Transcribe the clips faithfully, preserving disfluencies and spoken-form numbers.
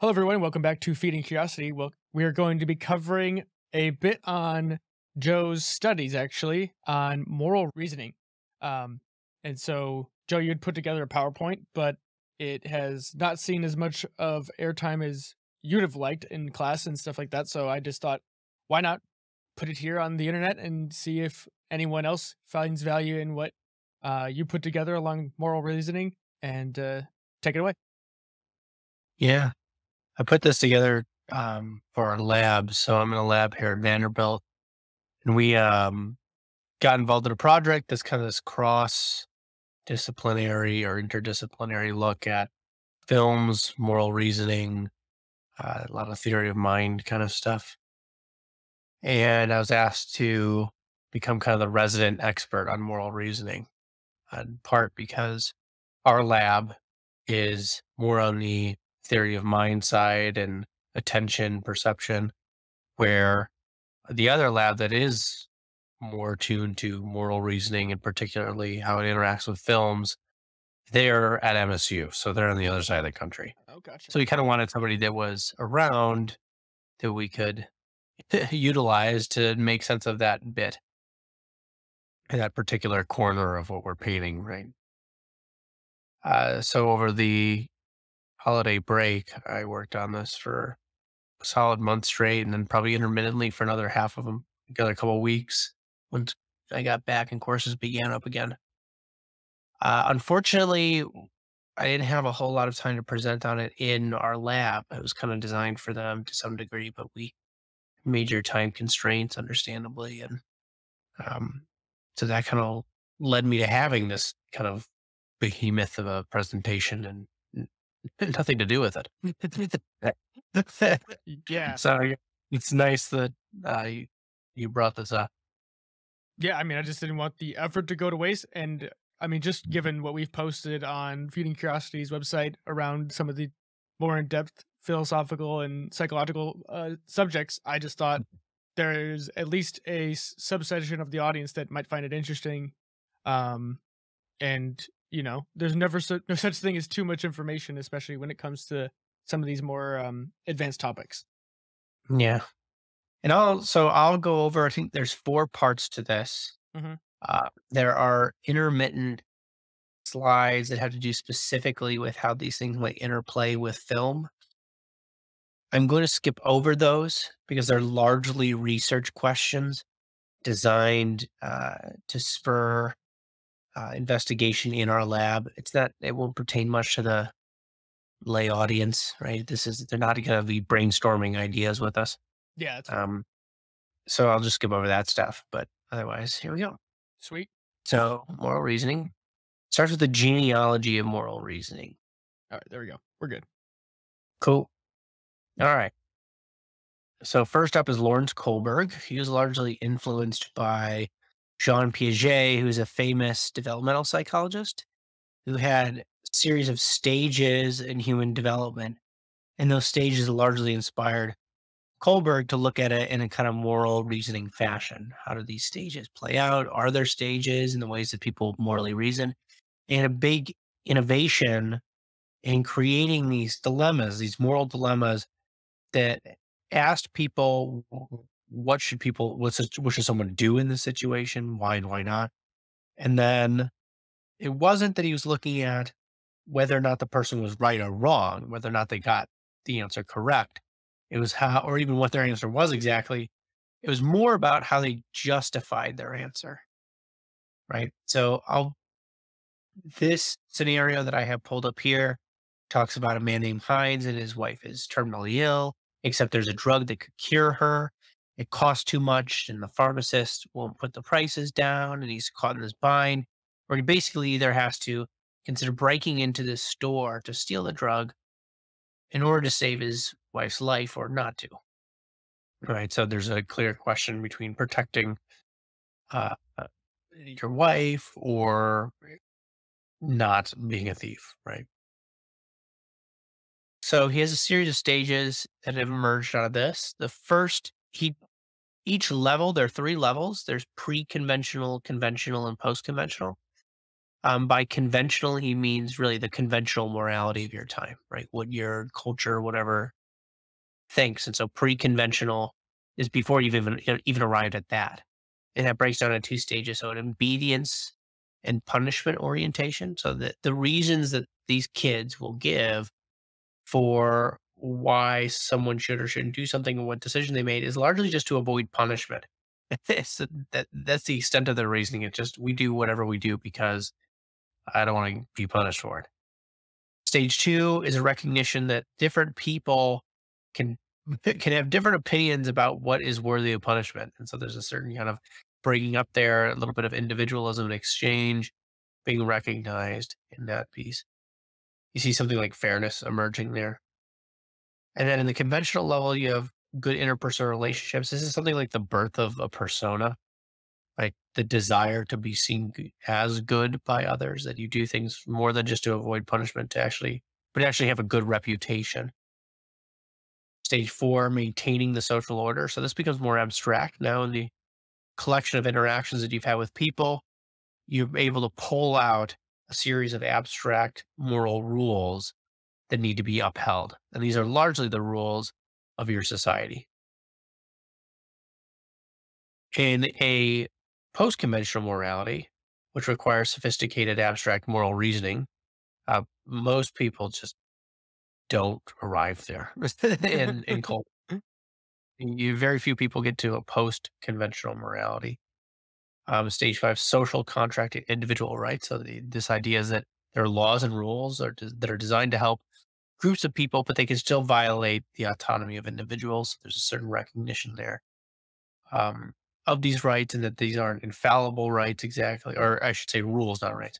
Hello, everyone. Welcome back to Feeding Curiosity. Well, we are going to be covering a bit on Joe's studies, actually, on moral reasoning. Um, and so, Joe, you had put together a PowerPoint, but it has not seen as much of airtime as you'd have liked in class and stuff like that. So I just thought, why not put it here on the internet and see if anyone else finds value in what uh, you put together along moral reasoning, and uh, take it away. Yeah. I put this together um, for our lab. So I'm in a lab here at Vanderbilt, and we um, got involved in a project that's kind of this cross-disciplinary or interdisciplinary look at films, moral reasoning, uh, a lot of theory of mind kind of stuff. And I was asked to become kind of the resident expert on moral reasoning, in part because our lab is more on the theory of mind side and attention, perception, where the other lab that is more tuned to moral reasoning and particularly how it interacts with films, they're at M S U. So they're on the other side of the country. Oh, gotcha. So we kind of wanted somebody that was around that we could utilize to make sense of that bit, that particular corner of what we're painting, right? Uh, so over the holiday break, I worked on this for a solid month straight, and then probably intermittently for another half of them, another couple of weeks once I got back and courses began up again. Uh, unfortunately, I didn't have a whole lot of time to present on it in our lab. It was kind of designed for them to some degree, but we major time constraints, understandably, and um, so that kind of led me to having this kind of behemoth of a presentation and nothing to do with it. Yeah. So it's nice that uh, you, you brought this up. Yeah. I mean, I just didn't want the effort to go to waste. And I mean, just given what we've posted on Feeding Curiosity's website around some of the more in-depth philosophical and psychological uh, subjects, I just thought there's at least a subsection of the audience that might find it interesting. Um, and you know, there's never su no such thing as too much information, especially when it comes to some of these more um, advanced topics. Yeah. And I'll, so I'll go over, I think there's four parts to this. Mm-hmm. Uh, there are intermittent slides that have to do specifically with how these things might interplay with film. I'm going to skip over those because they're largely research questions designed uh, to spur Uh, investigation in our lab. It's not, it won't pertain much to the lay audience, right? This is, they're not going to be brainstorming ideas with us. Yeah. Um, so I'll just skip over that stuff, but otherwise, here we go. Sweet. So moral reasoning starts with the genealogy of moral reasoning. All right, there we go. We're good. Cool. All right. So first up is Lawrence Kohlberg. He was largely influenced by Jean Piaget, who's a famous developmental psychologist who had a series of stages in human development. And those stages largely inspired Kohlberg to look at it in a kind of moral reasoning fashion. How do these stages play out? Are there stages in the ways that people morally reason? And a big innovation in creating these dilemmas, these moral dilemmas that asked people, what should people, what's, what should someone do in this situation? Why and why not? And then it wasn't that he was looking at whether or not the person was right or wrong, whether or not they got the answer correct. It was how, or even what their answer was exactly. It was more about how they justified their answer, right? So I'll, this scenario that I have pulled up here talks about a man named Heinz, and his wife is terminally ill, except there's a drug that could cure her. It costs too much, and the pharmacist won't put the prices down, and he's caught in this bind, where he basically either has to consider breaking into this store to steal the drug in order to save his wife's life or not to. Right. So there's a clear question between protecting uh, your wife or not being a thief, right? So he has a series of stages that have emerged out of this. The first, he Each level, there are three levels. There's pre-conventional, conventional, and post-conventional. Um, by conventional, he means really the conventional morality of your time, right? What your culture, whatever, thinks. And so pre-conventional is before you've even, even arrived at that. And that breaks down into two stages. So an obedience and punishment orientation. So that the reasons that these kids will give for why someone should or shouldn't do something and what decision they made is largely just to avoid punishment. It's, that, that's the extent of their reasoning. It's just, we do whatever we do because I don't want to be punished for it. Stage two is a recognition that different people can, can have different opinions about what is worthy of punishment. And so there's a certain kind of breaking up there, a little bit of individualism and exchange being recognized in that piece. You see something like fairness emerging there. And then in the conventional level, you have good interpersonal relationships. This is something like the birth of a persona, like the desire to be seen as good by others, that you do things more than just to avoid punishment, to actually, but actually have a good reputation. Stage four, maintaining the social order. So this becomes more abstract now in the collection of interactions that you've had with people. You're able to pull out a series of abstract moral rules that need to be upheld. And these are largely the rules of your society. In a post-conventional morality, which requires sophisticated abstract moral reasoning, uh, most people just don't arrive there in, in Kohlberg. You, very few people get to a post-conventional morality. Um, stage five, social contract and individual rights. So the, this idea is that there are laws and rules are, that are designed to help groups of people, but they can still violate the autonomy of individuals. There's a certain recognition there um, of these rights, and that these aren't infallible rights exactly, or I should say rules, not rights.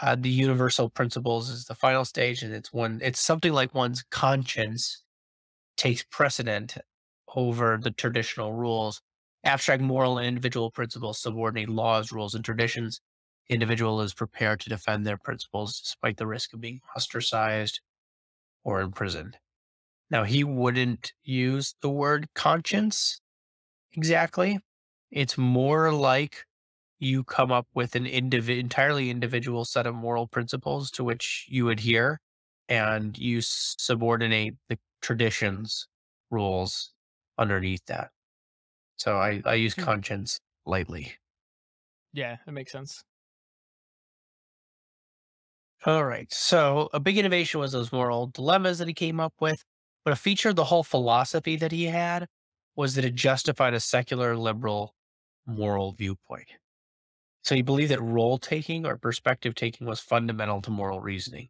Uh, the universal principles is the final stage, and it's one, it's something like one's conscience takes precedent over the traditional rules. Abstract moral and individual principles subordinate laws, rules, and traditions. Individual is prepared to defend their principles despite the risk of being ostracized or imprisoned. Now, he wouldn't use the word conscience exactly. It's more like you come up with an indiv- entirely individual set of moral principles to which you adhere, and you subordinate the traditions, rules underneath that. So I, I use conscience lightly. Yeah, that makes sense. All right. So a big innovation was those moral dilemmas that he came up with, but a feature of the whole philosophy that he had was that it justified a secular liberal moral viewpoint. So he believed that role taking or perspective taking was fundamental to moral reasoning.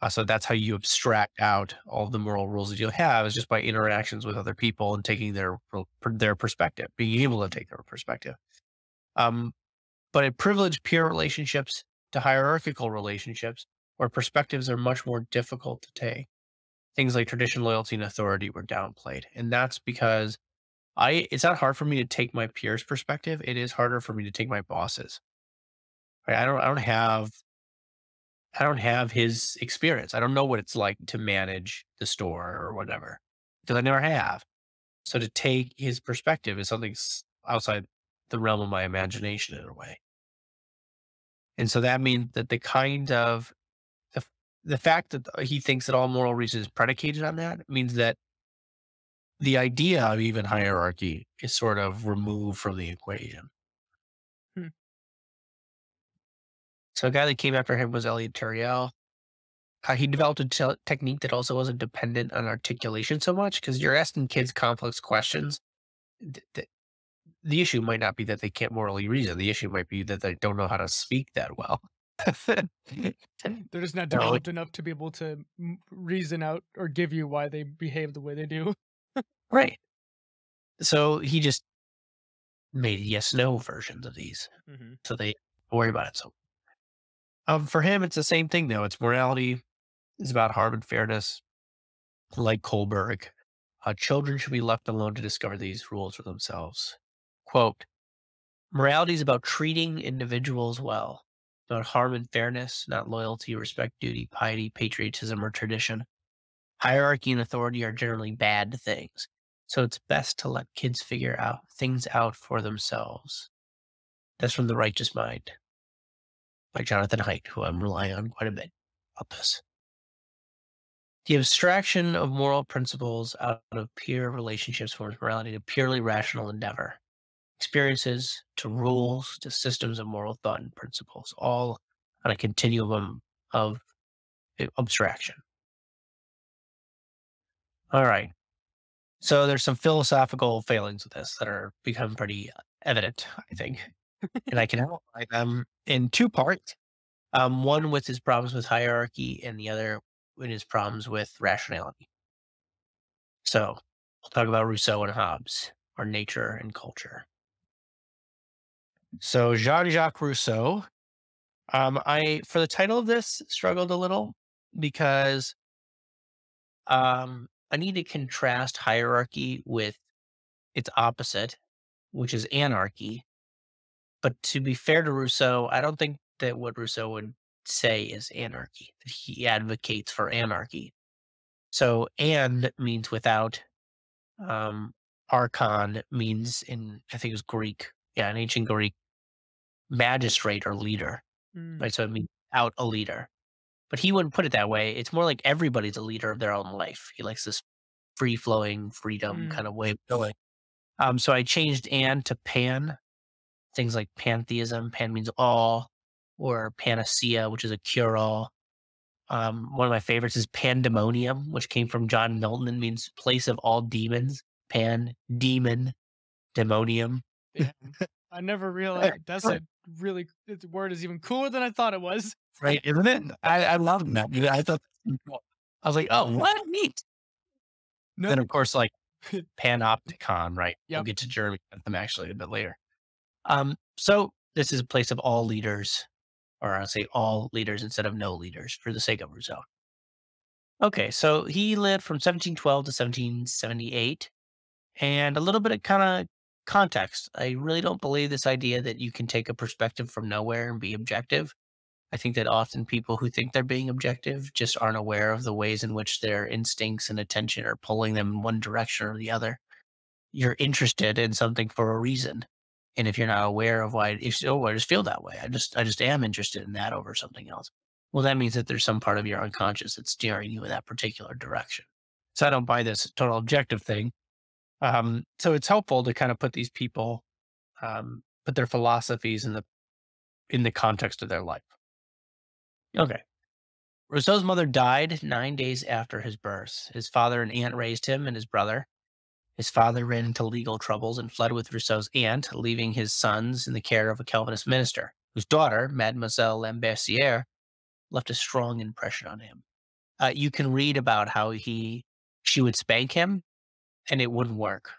Uh, so that's how you abstract out all the moral rules that you have, is just by interactions with other people and taking their, their perspective, being able to take their perspective. Um, but it privileged pure relationships to hierarchical relationships where perspectives are much more difficult to take. Things like tradition, loyalty, and authority were downplayed. And that's because I, it's not hard for me to take my peers' perspective. It is harder for me to take my boss's. Right? I don't, I don't have, I don't have his experience. I don't know what it's like to manage the store or whatever, because I never have. So to take his perspective is something outside the realm of my imagination in a way. And so that means that the kind of, the, the fact that he thinks that all moral reason is predicated on that means that the idea of even hierarchy is sort of removed from the equation. Hmm. So a guy that came after him was Elliot Turiel. Uh, he developed a te technique that also wasn't dependent on articulation so much, because you're asking kids complex questions. Th th The issue might not be that they can't morally reason. The issue might be that they don't know how to speak that well. They're just not developed no. enough to be able to reason out or give you why they behave the way they do. Right. So he just made yes-no versions of these. Mm-hmm. So they don't worry about it. So um, for him, it's the same thing, though. It's morality. It's about harm and fairness. Like Kohlberg, uh, children should be left alone to discover these rules for themselves. Quote, morality is about treating individuals well, not harm and fairness, not loyalty, respect, duty, piety, patriotism, or tradition. Hierarchy and authority are generally bad things, so it's best to let kids figure out things out for themselves. That's from The Righteous Mind. by Jonathan Haidt, who I'm relying on quite a bit about this. The abstraction of moral principles out of peer relationships forms morality to purely rational endeavor, experiences to rules to systems of moral thought and principles, all on a continuum of abstraction. All right. So there's some philosophical failings with this that are become pretty evident, I think. And I can outline them in two parts. Um, one with his problems with hierarchy and the other in his problems with rationality. So we'll talk about Rousseau and Hobbes, or nature and culture. So Jean-Jacques Rousseau, um, I, for the title of this, struggled a little because um, I need to contrast hierarchy with its opposite, which is anarchy. But to be fair to Rousseau, I don't think that what Rousseau would say is anarchy. He advocates for anarchy. So and means without, um, archon means in, I think it was Greek. Yeah, in ancient Greek, magistrate or leader. Mm. Right. So it means out a leader. But he wouldn't put it that way. It's more like everybody's a leader of their own life. He likes this free-flowing freedom mm. kind of way of going. Um, so I changed and to pan. Things like pantheism. Pan means all, or panacea, which is a cure-all. Um, one of my favorites is pandemonium, which came from John Milton and means place of all demons. Pan, demon, demonium. Yeah. I never realized that's a really, the word is even cooler than I thought it was. Right, isn't it? I, I loved that. I thought, I was like, oh, what? Neat. No. Then, of course, like panopticon, right? Yep. We'll get to Jeremy Bentham actually a bit later. Um, so this is a place of all leaders, or I'll say all leaders instead of no leaders for the sake of Rousseau. Okay, so he lived from seventeen twelve to seventeen seventy-eight. And a little bit of kind of context. I really don't believe this idea that you can take a perspective from nowhere and be objective. I think that often people who think they're being objective just aren't aware of the ways in which their instincts and attention are pulling them in one direction or the other. You're interested in something for a reason. And if you're not aware of why, if oh, I just feel that way. I just, I just am interested in that over something else. Well, that means that there's some part of your unconscious that's steering you in that particular direction. So I don't buy this total objective thing. Um, so it's helpful to kind of put these people, um, put their philosophies in the, in the context of their life. Okay. Rousseau's mother died nine days after his birth. His father and aunt raised him and his brother. His father ran into legal troubles and fled with Rousseau's aunt, leaving his sons in the care of a Calvinist minister, whose daughter, Mademoiselle Lambercière, left a strong impression on him. Uh, you can read about how he, she would spank him, and it wouldn't work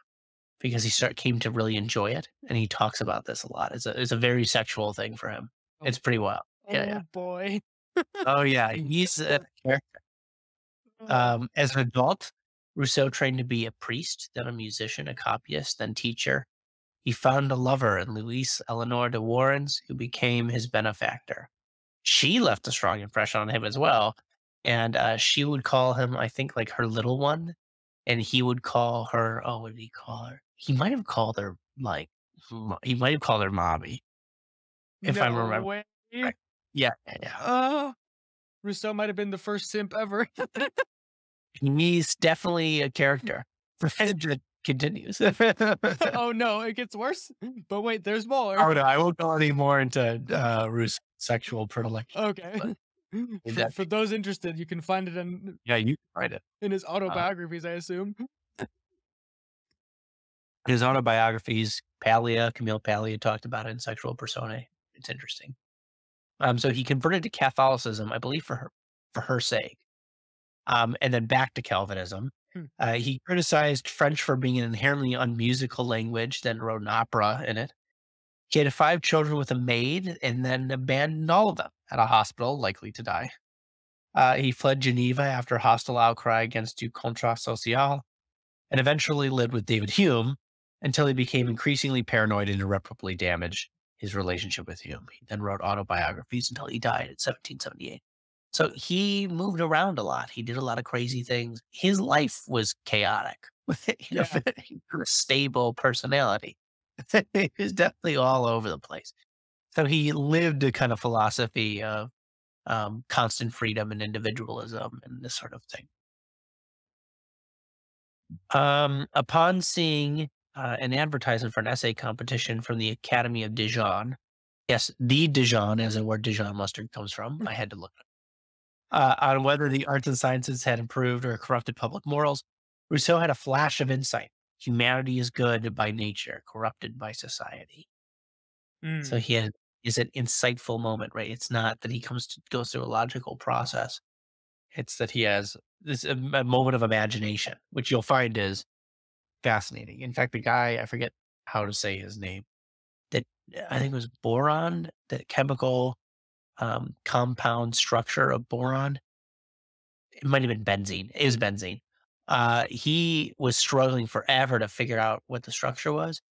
because he start, came to really enjoy it, and he talks about this a lot. It's a, it's a very sexual thing for him. Oh, it's pretty wild. Yeah, oh, yeah. boy. Oh, yeah. He's uh, um, as an adult, Rousseau trained to be a priest, then a musician, a copyist, then teacher. He found a lover in Louise Eleanor de Warrens, who became his benefactor. She left a strong impression on him as well, and uh, she would call him, I think, like her little one, and he would call her, oh, what did he call her? He might have called her, like, he might have called her mommy, if no I remember. Way. Right. Yeah, yeah, yeah. Oh, Rousseau might have been the first simp ever. He's definitely a character. It continues. Oh, no, it gets worse. But wait, there's more. Oh, no, I won't go any more into uh, Rousseau's sexual predilection. Okay. For, for those interested, you can find it in, yeah, you can find it. in his autobiographies, uh, I assume. His autobiographies, Paglia, Camille Paglia talked about it in Sexual Personae. It's interesting. Um, so he converted to Catholicism, I believe, for her, for her sake. Um, and then back to Calvinism. Hmm. Uh, he criticized French for being an inherently unmusical language, then wrote an opera in it. He had five children with a maid and then abandoned all of them at a hospital, likely to die. Uh, he fled Geneva after a hostile outcry against Du Contrat Social and eventually lived with David Hume until he became increasingly paranoid and irreparably damaged his relationship with Hume. He then wrote autobiographies until he died in seventeen seventy-eight. So he moved around a lot. He did a lot of crazy things. His life was chaotic. You know, yeah. He was a stable personality. He was definitely all over the place. So he lived a kind of philosophy of um, constant freedom and individualism and this sort of thing. Um, upon seeing uh, an advertisement for an essay competition from the Academy of Dijon, yes, the Dijon, as in where Dijon mustard comes from, I had to look uh, on whether the arts and sciences had improved or corrupted public morals, Rousseau had a flash of insight. Humanity is good by nature, corrupted by society. Mm. So he had, is an insightful moment, right? It's not that he comes to, goes through a logical process. It's that he has this a, a moment of imagination, which you'll find is fascinating. In fact, the guy, I forget how to say his name, that I think it was boron, the chemical um, compound structure of boron. It might have been benzene. It was benzene. Uh, he was struggling forever to figure out what the structure was,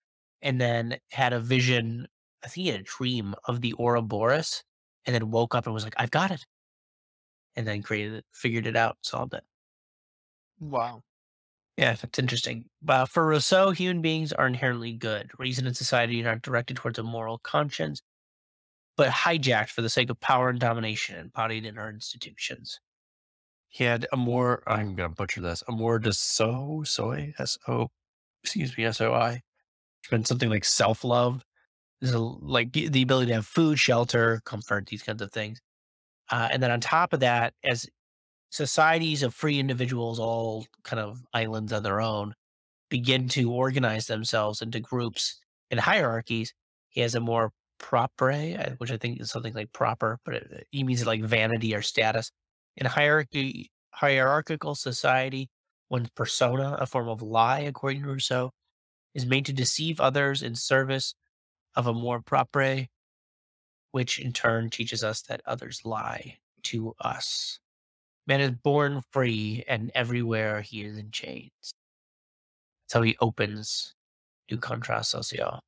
and then had a vision. I think he had a dream of the Ouroboros, and then woke up and was like, I've got it. And then created it, figured it out, solved it. Wow. Yeah, that's interesting. Uh, for Rousseau, human beings are inherently good. Reason and society are not directed towards a moral conscience, but hijacked for the sake of power and domination embodied in our institutions. He had a more, I'm going to butcher this, a more de so, soy, S O, excuse me, S O I. It's been something like self-love. There's a, like the ability to have food, shelter, comfort, these kinds of things. Uh, and then on top of that, as societies of free individuals, all kind of islands on their own, begin to organize themselves into groups and hierarchies, he has a more propre, which I think is something like proper, but it, he means like vanity or status. In hierarchy, hierarchical society, one's persona, a form of lie, according to Rousseau, is made to deceive others in service of a more propre, which in turn teaches us that others lie to us. Man is born free, and everywhere he is in chains. That's how he opens Du Contrat Social.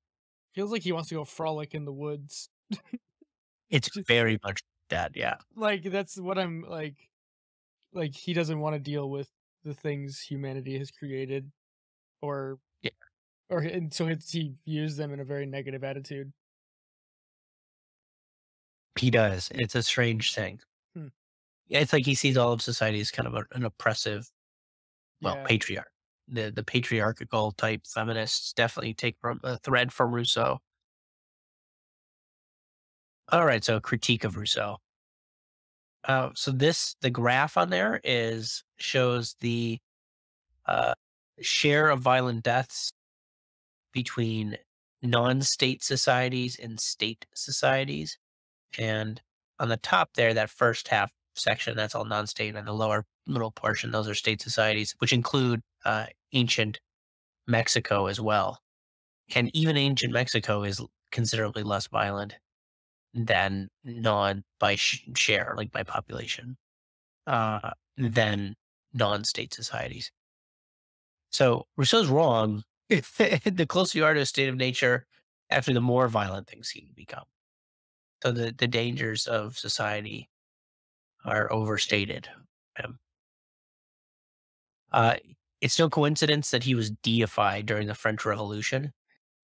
Feels like he wants to go frolic in the woods. It's Just, very much that, yeah. Like, that's what I'm, like, like he doesn't want to deal with the things humanity has created, or... Yeah. Or, and so it's, he views them in a very negative attitude. He does. It's a strange thing. Hmm. It's like he sees all of society as kind of a, an oppressive, well, yeah. patriarch. The the patriarchal type feminists definitely take from a thread from Rousseau. All right, so critique of Rousseau. Uh, so this, the graph on there is, shows the uh, share of violent deaths between non-state societies and state societies. And on the top there, that first half section, that's all non-state, and the lower middle portion, those are state societies, which include uh, ancient Mexico as well. And even ancient Mexico is considerably less violent than non by sh share, like by population, uh, than non-state societies. So Rousseau's wrong. The closer you are to a state of nature, actually, the more violent things he can become. So the, the dangers of society are overstated. Uh, it's no coincidence that he was deified during the French Revolution.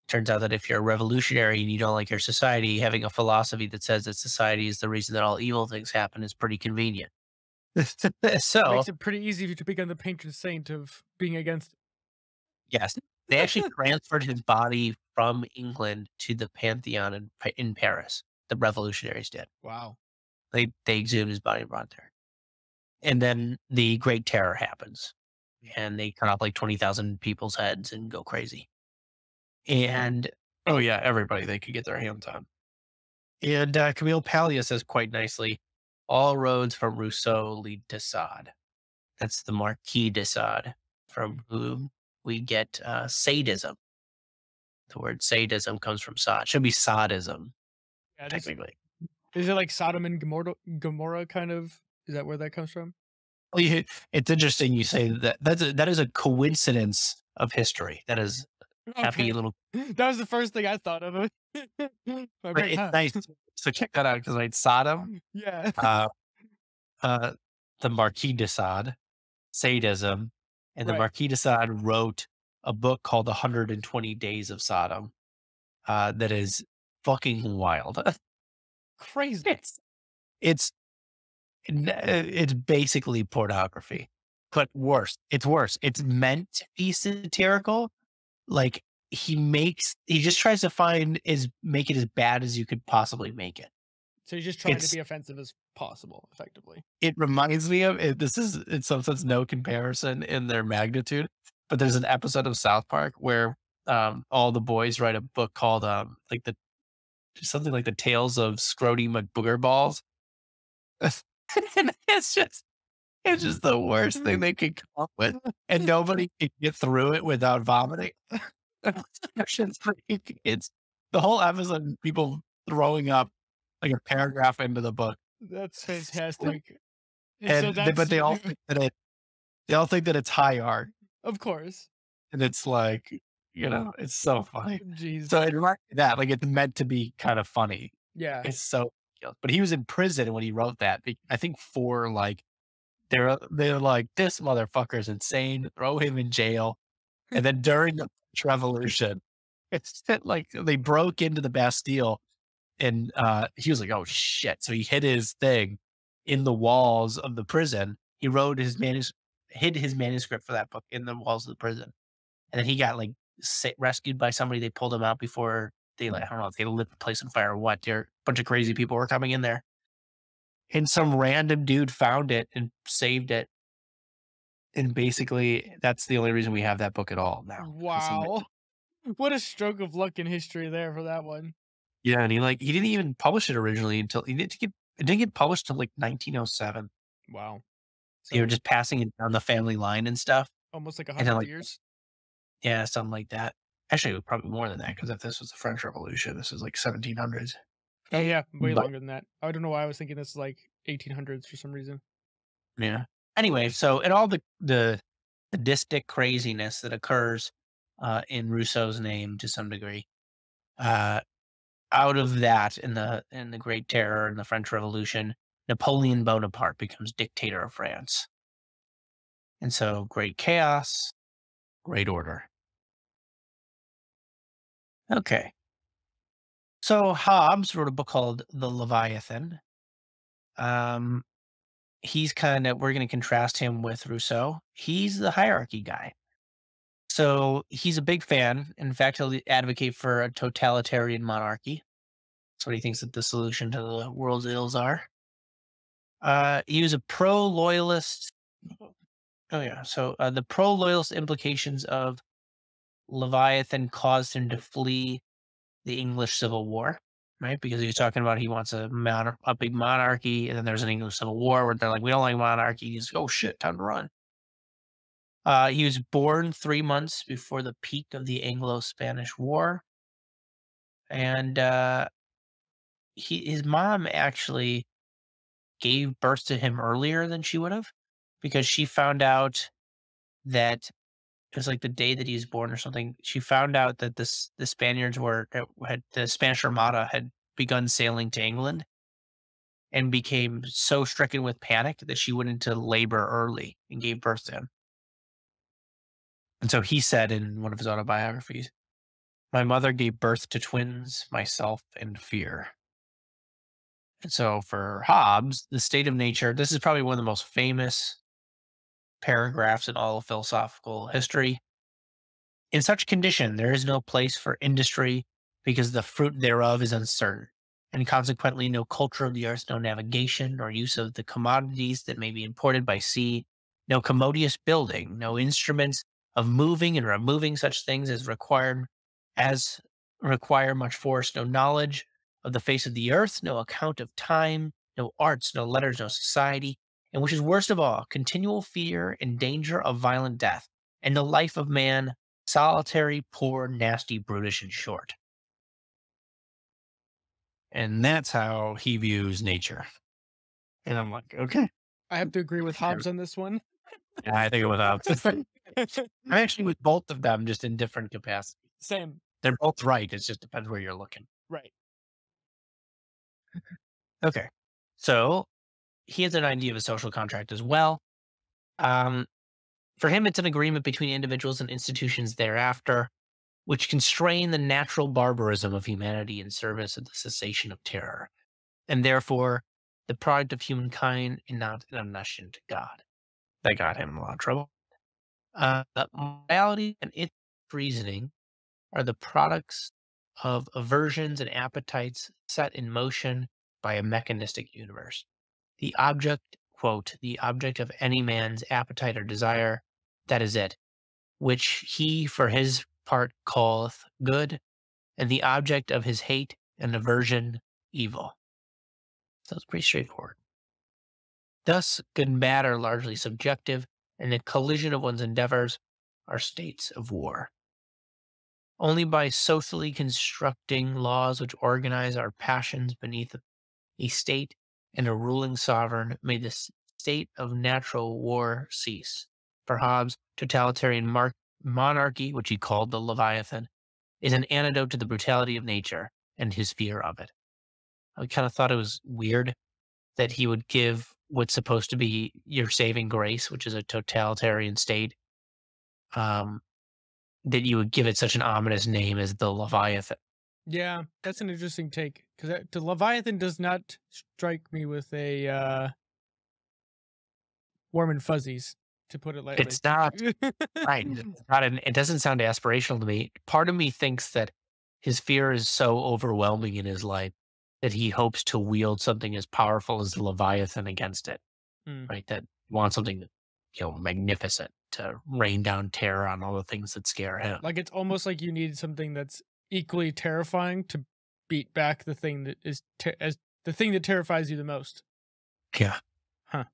Turns out that if you're a revolutionary and you don't like your society, having a philosophy that says that society is the reason that all evil things happen is pretty convenient. So it makes it pretty easy to become the patron saint of being against it. Yes. They actually transferred his body from England to the Pantheon in, in Paris. The revolutionaries did. Wow. They, they exhumed his body and brought it there. And then the Great Terror happens. And they cut off like twenty thousand people's heads and go crazy. And... Oh, yeah, everybody they could get their hands on. And uh, Camille Paglia says quite nicely, all roads from Rousseau lead to Sade. That's the Marquis de Sade, from whom we get uh, sadism. The word sadism comes from Sade. It should be sadism. Yeah, technically. Is it like Sodom and Gomorrah, Gomorrah kind of? Is that where that comes from? Well, you, it's interesting you say that. That's a, that is a coincidence of history. That is okay. Happy little... That was the first thing I thought of. But it's nice. So check that out, because I right, Sodom. Yeah. uh, uh, the Marquis de Sade, sadism, and right. The Marquis de Sade wrote a book called one hundred twenty Days of Sodom, uh, that is fucking wild. Crazy. It's, it's, it's basically pornography, but worse. It's worse. It's meant to be satirical. Like he makes, he just tries to find is make it as bad as you could possibly make it. So he's just trying it's, to be offensive as possible, effectively. It reminds me of, it, this is in some sense no comparison in their magnitude, but there's an episode of South Park where um, all the boys write a book called um, like the, something like the Tales of Scrody McBooger Balls. And it's just, it's just the worst thing they could come up with. And nobody could get through it without vomiting. It's the whole episode of people throwing up like a paragraph into the book. That's fantastic. And so that's, they, but they all think that it, they all think that it's high art, of course. And it's like, you know, it's so funny. Jeez. So it reminds me of that, like it's meant to be kind of funny. Yeah, it's so. But he was in prison when he wrote that. I think for like, they're they're like, this motherfucker is insane. Throw him in jail. And then during the Revolution, it's like they broke into the Bastille. And uh, he was like, oh, shit. So he hid his thing in the walls of the prison. He wrote his manuscript, hid his manuscript for that book in the walls of the prison. And then he got like rescued by somebody. They pulled him out before they, like, I don't know if they lit the place on fire or what. There, a bunch of crazy people were coming in there. And some random dude found it and saved it. And basically, that's the only reason we have that book at all now. Wow. What a stroke of luck in history there for that one. Yeah, and he like he didn't even publish it originally until he didn't get it didn't get published until like nineteen oh seven. Wow, so they were just passing it down the family line and stuff. Almost like a hundred like, years. Yeah, something like that. Actually, it was probably more than that because if this was the French Revolution, this is like seventeen hundreds. Oh yeah, way but, longer than that. I don't know why I was thinking this is like eighteen hundreds for some reason. Yeah. Anyway, so and all the the sadistic craziness that occurs uh, in Rousseau's name to some degree. Uh, Out of that, in the in the Great Terror and the French Revolution, Napoleon Bonaparte becomes dictator of France. And so, great chaos, great order. Okay. So Hobbes wrote a book called The Leviathan. Um, he's kind of we're going to contrast him with Rousseau. He's the hierarchy guy. So he's a big fan. In fact, he'll advocate for a totalitarian monarchy. That's what he thinks that the solution to the world's ills are. Uh, he was a pro-loyalist. Oh, yeah. So uh, the pro-loyalist implications of Leviathan caused him to flee the English Civil War, right? Because he was talking about he wants a, mon a big monarchy, and then there's an English Civil War where they're like, we don't like monarchy. He's like, oh, shit, time to run. Uh, he was born three months before the peak of the Anglo-Spanish War. And uh, he, his mom actually gave birth to him earlier than she would have because she found out that it was like the day that he was born or something. She found out that this, the Spaniards were, had, the Spanish Armada had begun sailing to England and became so stricken with panic that she went into labor early and gave birth to him. And so he said in one of his autobiographies, my mother gave birth to twins, myself, and fear. And so for Hobbes, the state of nature, this is probably one of the most famous paragraphs in all of philosophical history. In such condition, there is no place for industry because the fruit thereof is uncertain, and consequently no culture of the earth, no navigation or use of the commodities that may be imported by sea, no commodious building, no instruments of moving and removing such things as required, as require much force, no knowledge of the face of the earth, no account of time, no arts, no letters, no society, and which is worst of all, continual fear and danger of violent death, and the life of man, solitary, poor, nasty, brutish, and short. And that's how he views nature. And I'm like, okay. I have to agree with Hobbes on this one. Yeah, I think it was Hobbes. I'm actually with both of them, just in different capacities. Same. They're both right. It just depends where you're looking. Right. Okay. So he has an idea of a social contract as well. Um, for him, it's an agreement between individuals and institutions thereafter. which constrain the natural barbarism of humanity in service of the cessation of terror, and therefore the product of humankind and not an omniscient God. That got him in a lot of trouble. Uh, morality and its reasoning are the products of aversions and appetites set in motion by a mechanistic universe. The object, quote, the object of any man's appetite or desire, that is it, which he for his part calleth good, and the object of his hate and aversion evil. So it's pretty straightforward. Thus, good and bad are largely subjective, and the collision of one's endeavors are states of war. Only by socially constructing laws which organize our passions beneath a state and a ruling sovereign may this state of natural war cease. For Hobbes, totalitarian mar monarchy, which he called the Leviathan, is an antidote to the brutality of nature and his fear of it. I kind of thought it was weird that he would give what's supposed to be your saving grace, which is a totalitarian state, um, that you would give it such an ominous name as the Leviathan. Yeah, that's an interesting take, because the Leviathan does not strike me with a uh, warm and fuzzies, to put it lightly. It's not, right, it's not an, it doesn't sound aspirational to me. Part of me thinks that his fear is so overwhelming in his life that he hopes to wield something as powerful as the Leviathan against it, mm. right? That he wants something, you know, magnificent to rain down terror on all the things that scare him. Like, it's almost like you need something that's equally terrifying to beat back the thing that is ter as the thing that terrifies you the most. Yeah. Huh.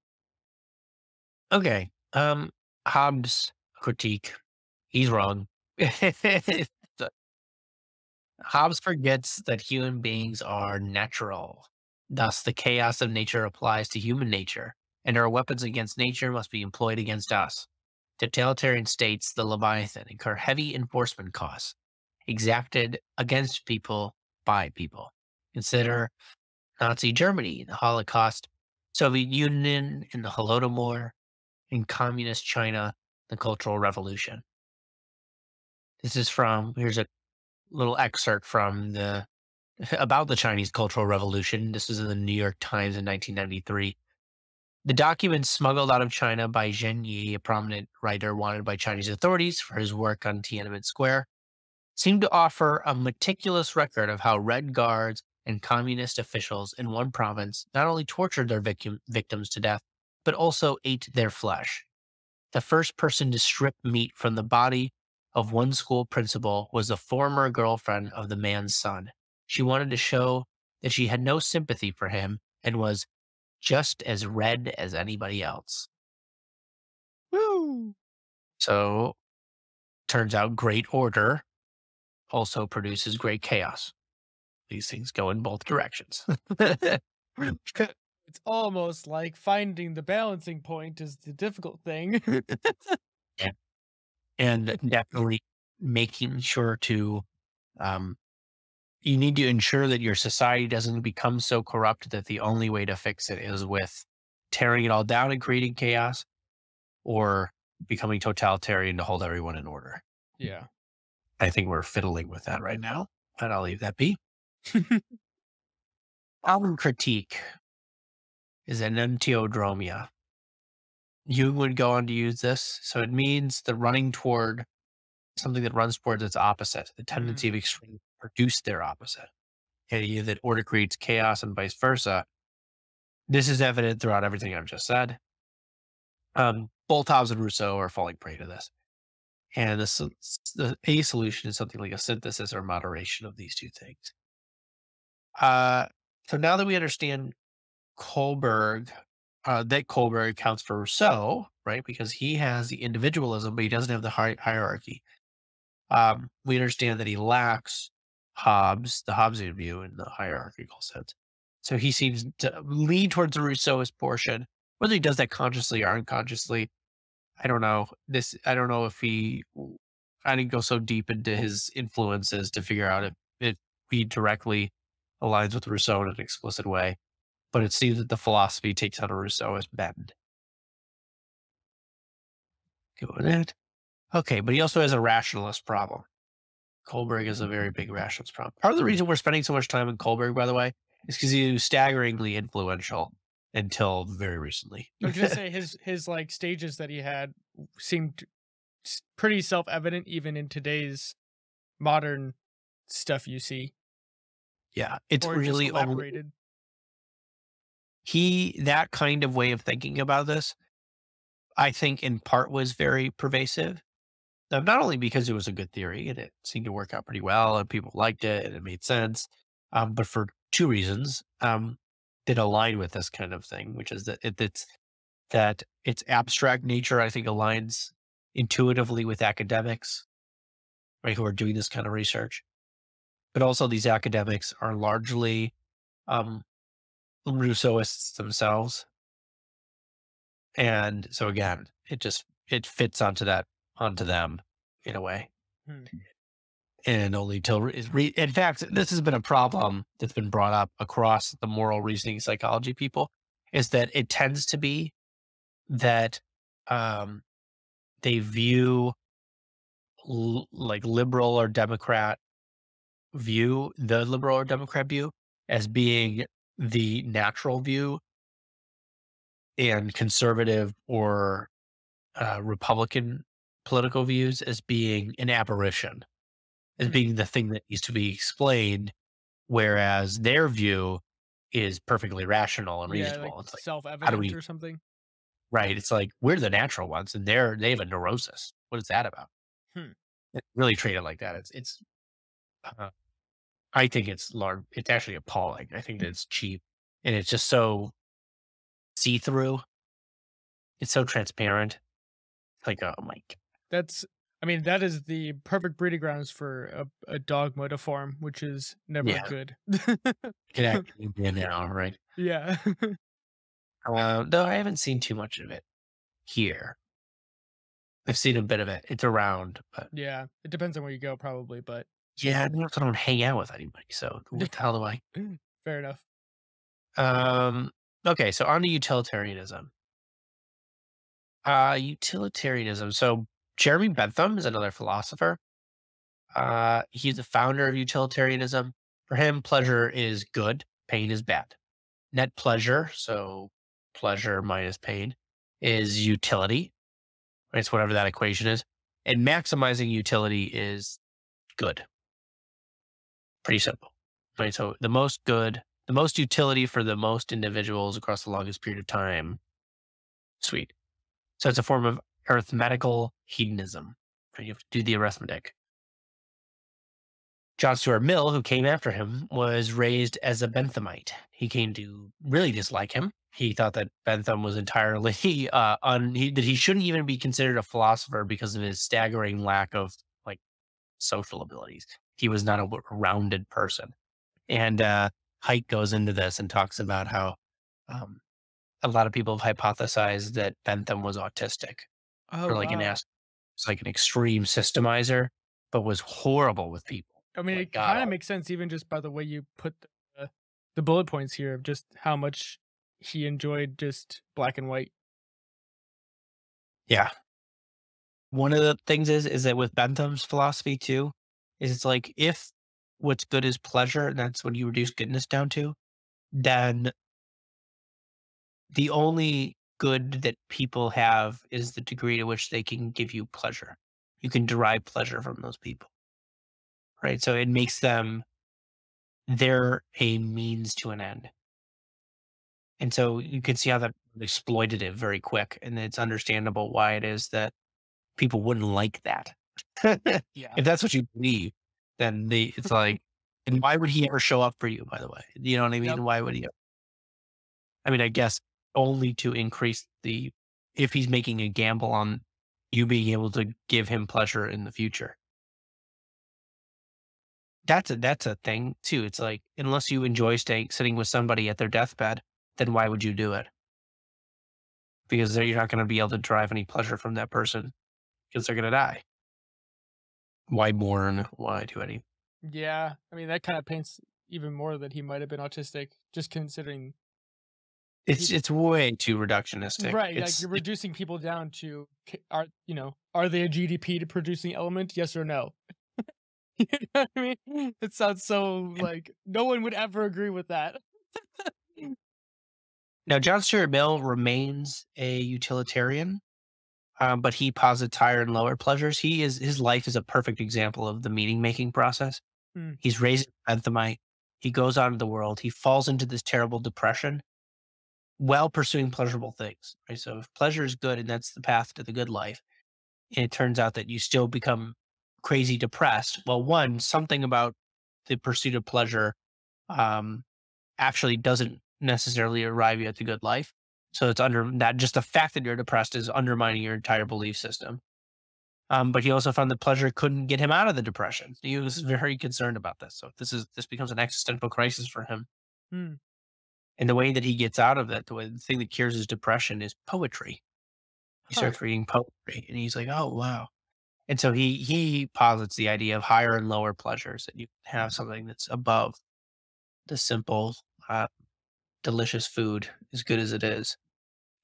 Okay. Um, Hobbes' critique. He's wrong. Hobbes forgets that human beings are natural. Thus, the chaos of nature applies to human nature, and our weapons against nature must be employed against us. Totalitarian states, the Leviathan, incur heavy enforcement costs exacted against people by people. Consider Nazi Germany, the Holocaust, Soviet Union, and the Holodomor, and Communist China, the Cultural Revolution. This is from, here's a little excerpt from the, about the Chinese Cultural Revolution. This is in the New York Times in nineteen ninety-three. The documents smuggled out of China by Zhen Yi, a prominent writer wanted by Chinese authorities for his work on Tiananmen Square, seemed to offer a meticulous record of how Red Guards and communist officials in one province not only tortured their victim, victims to death, but also ate their flesh. The first person to strip meat from the body of one school principal was the former girlfriend of the man's son. She wanted to show that she had no sympathy for him and was just as red as anybody else. Woo! So, turns out great order also produces great chaos. These things go in both directions. It's almost like finding the balancing point is the difficult thing. Yeah. And definitely making sure to, um, you need to ensure that your society doesn't become so corrupt that the only way to fix it is with tearing it all down and creating chaos, or becoming totalitarian to hold everyone in order. Yeah. I think we're fiddling with that right now, but I'll leave that be. Album critique is enantiodromia. Jung would go on to use this. So it means the running toward something that runs towards its opposite, the tendency mm-hmm. of extremes produce their opposite. The idea that order creates chaos and vice versa. This is evident throughout everything I've just said. Um, both Hobbes and Rousseau are falling prey to this. And the, the a solution is something like a synthesis or moderation of these two things. Uh, so now that we understand Kohlberg, uh, that Kohlberg accounts for Rousseau, right? Because he has the individualism, but he doesn't have the hi hierarchy. Um, we understand that he lacks Hobbes, the Hobbesian view in the hierarchical sense. So he seems to lean towards the Rousseauist portion, whether he does that consciously or unconsciously. I don't know this. I don't know if he, I didn't go so deep into his influences to figure out if, if he directly aligns with Rousseau in an explicit way, but it seems that the philosophy takes on a Rousseauist bend. Go with that. Okay. But he also has a rationalist problem. Kohlberg is a very big rationals problem. Part of the reason we're spending so much time on Kohlberg, by the way, is because he was staggeringly influential until very recently. I was going to say his, his like stages that he had seemed pretty self-evident even in today's modern stuff you see. Yeah, it's or really elaborated. He, that kind of way of thinking about this, I think in part was very pervasive. Now, not only because it was a good theory and it seemed to work out pretty well and people liked it and it made sense, um, but for two reasons um, that align with this kind of thing, which is that it, it's that its abstract nature, I think, aligns intuitively with academics, right, who are doing this kind of research. But also these academics are largely um, Rousseauists themselves. And so again, it just, it fits onto that, onto them in a way. Hmm. And only till, re in fact, this has been a problem that's been brought up across the moral reasoning psychology people, is that it tends to be that um, they view l like liberal or Democrat view, the liberal or Democrat view, as being the natural view, and conservative or uh, Republican political views as being an aberration, as mm-hmm. being the thing that needs to be explained, whereas their view is perfectly rational and yeah, reasonable. Like it's self-evident, like, how do we, or something. Right. It's like, we're the natural ones and they're, they have a neurosis. What is that about? Hmm. It really treated like that. It's, it's, uh, I think it's large. It's actually appalling. I think that it's cheap and it's just so see-through. It's so transparent. Like, oh my God. That's, I mean, that is the perfect breeding grounds for a, a dogma to form, which is never yeah. good. It actually be now, right? Yeah. Uh, though I haven't seen too much of it here. I've seen a bit of it. It's around, but yeah, it depends on where you go, probably. But yeah, I don't, I don't hang out with anybody, so what the hell do I? Fair enough. Um. Okay, so on to utilitarianism. Uh, utilitarianism. So Jeremy Bentham is another philosopher. Uh, he's the founder of utilitarianism. For him, pleasure is good, pain is bad. Net pleasure, so pleasure minus pain, is utility. It's whatever that equation is. And maximizing utility is good. Pretty simple. Right? So the most good, the most utility for the most individuals across the longest period of time. Sweet. So it's a form of arithmetical hedonism. You have to do the arithmetic. John Stuart Mill, who came after him, was raised as a Benthamite. He came to really dislike him. He thought that Bentham was entirely, uh, un, he, that he shouldn't even be considered a philosopher because of his staggering lack of like social abilities. He was not a rounded person. And uh, Haidt goes into this and talks about how um, a lot of people have hypothesized that Bentham was autistic. Oh, or like wow. an ass, it's like an extreme systemizer, but was horrible with people. I mean, oh it kind of makes sense even just by the way you put the, the bullet points here of just how much he enjoyed just black and white. Yeah. One of the things is, is that with Bentham's philosophy too, is it's like, if what's good is pleasure, and that's what you reduce goodness down to, then the only good that people have is the degree to which they can give you pleasure. You can derive pleasure from those people. Right. So it makes them, they're a means to an end. And so you can see how that exploitative very quick. And it's understandable why it is that people wouldn't like that. Yeah. If that's what you believe, then the, it's like, and why would he ever show up for you, by the way? You know what I mean? Yep. Why would he? I mean, I guess only to increase the, if he's making a gamble on you being able to give him pleasure in the future. That's a, that's a thing too. It's like, unless you enjoy staying, sitting with somebody at their deathbed, then why would you do it? Because you're not going to be able to derive any pleasure from that person because they're going to die. Why mourn? Why do any? Yeah. I mean, that kind of paints even more that he might've been autistic, just considering. It's, he, it's way too reductionistic. Right. It's, like you're reducing people down to, are, you know, are they a G D P to producing element? Yes or no? You know what I mean? It sounds so like no one would ever agree with that. Now, John Stuart Mill remains a utilitarian, um, but he posits higher and lower pleasures. He is his life is a perfect example of the meaning-making process. Mm. He's raised Benthamite. He goes out into the world. He falls into this terrible depression while pursuing pleasurable things. Right? So if pleasure is good and that's the path to the good life, and it turns out that you still become crazy depressed, well, one, something about the pursuit of pleasure um, actually doesn't necessarily arrive you at the good life. So it's under that, just the fact that you're depressed is undermining your entire belief system. Um, but he also found that pleasure couldn't get him out of the depression. He was very concerned about this. So this is, this becomes an existential crisis for him. Hmm. And the way that he gets out of that, the way the thing that cures his depression is poetry. He starts oh. reading poetry and he's like, oh, wow. And so he, he posits the idea of higher and lower pleasures, that you have something that's above the simple, uh, delicious food, as good as it is,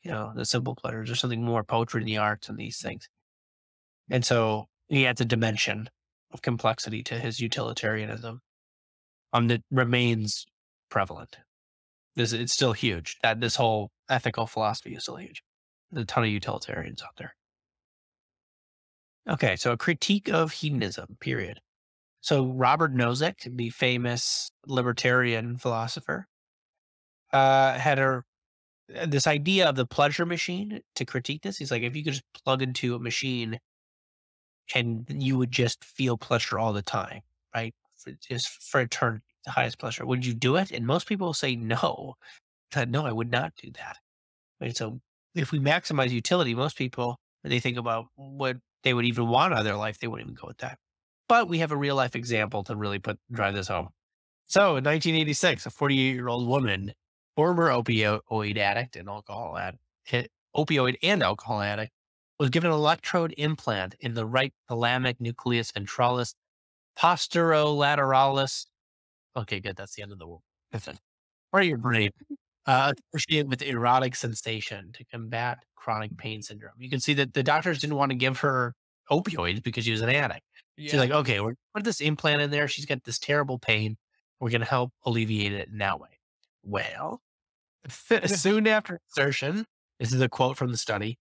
you know, the simple pleasures. There's something more, poetry in the arts and these things. And so he adds a dimension of complexity to his utilitarianism um, that remains prevalent. This, it's still huge. That this whole ethical philosophy is still huge. There's a ton of utilitarians out there. Okay, so a critique of hedonism, period. So Robert Nozick, the famous libertarian philosopher, uh, had a, this idea of the pleasure machine to critique this. He's like, if you could just plug into a machine and you would just feel pleasure all the time, right? For, just for eternity, the highest pleasure. Would you do it? And most people will say no. No, I would not do that. And so if we maximize utility, most people, when they think about what they would even want out of their life, they wouldn't even go with that. But we have a real life example to really put drive this home. So in nineteen eighty-six, a forty-eight-year-old woman, former opioid addict and alcohol addict, opioid and alcohol addict, was given an electrode implant in the right thalamic nucleus ventralis posterolaterales. Okay, good. That's the end of the word. Part of your brain. Uh, associated with erotic sensation to combat chronic pain syndrome. You can see that the doctors didn't want to give her opioids because she was an addict. Yeah. She's like, okay, we're put this implant in there. She's got this terrible pain. We're going to help alleviate it in that way. Well, soon after insertion, this is a quote from the study.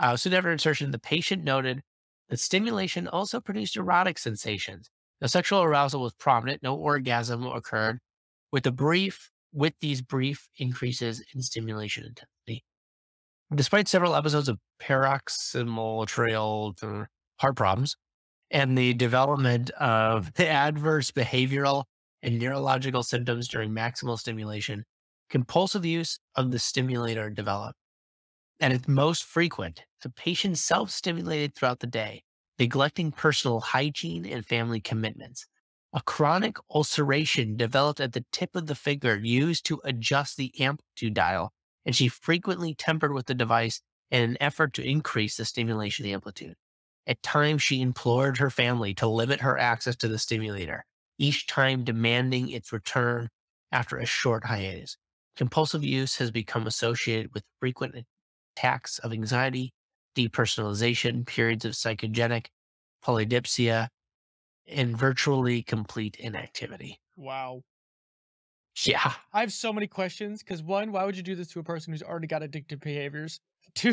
Uh, soon after insertion, the patient noted that stimulation also produced erotic sensations. No sexual arousal was prominent. No orgasm occurred with a brief, with these brief increases in stimulation intensity. Despite several episodes of paroxysmal trail heart problems and the development of the adverse behavioral and neurological symptoms during maximal stimulation, compulsive use of the stimulator developed. At its most frequent, the patient self-stimulated throughout the day, neglecting personal hygiene and family commitments. A chronic ulceration developed at the tip of the finger used to adjust the amplitude dial, and she frequently tempered with the device in an effort to increase the stimulation amplitude. At times, she implored her family to limit her access to the stimulator, each time demanding its return after a short hiatus. Compulsive use has become associated with frequent attacks of anxiety, depersonalization, periods of psychogenic polydipsia, and virtually complete inactivity. Wow. Yeah. I have so many questions because, one, why would you do this to a person who's already got addictive behaviors? Two,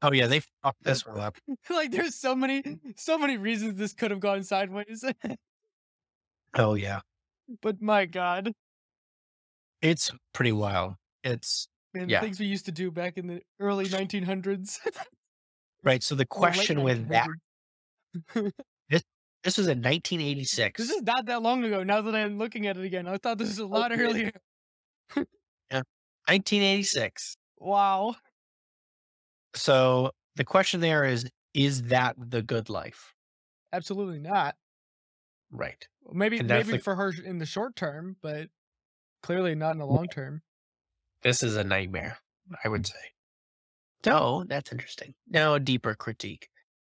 oh, yeah, they fucked this one up. Like, there's so many, so many reasons this could have gone sideways. Oh, yeah. But my God. It's pretty wild. It's and yeah. things we used to do back in the early nineteen hundreds. Right. So the question oh, with that. this This was in nineteen eighty-six. This is not that long ago. Now that I'm looking at it again, I thought this was a lot okay. earlier. Yeah, nineteen eighty-six. Wow. So the question there is, is that the good life? Absolutely not. Right. Well, maybe maybe the, for her in the short term, but clearly not in the long term. This is a nightmare, I would say. So that's interesting. Now a deeper critique.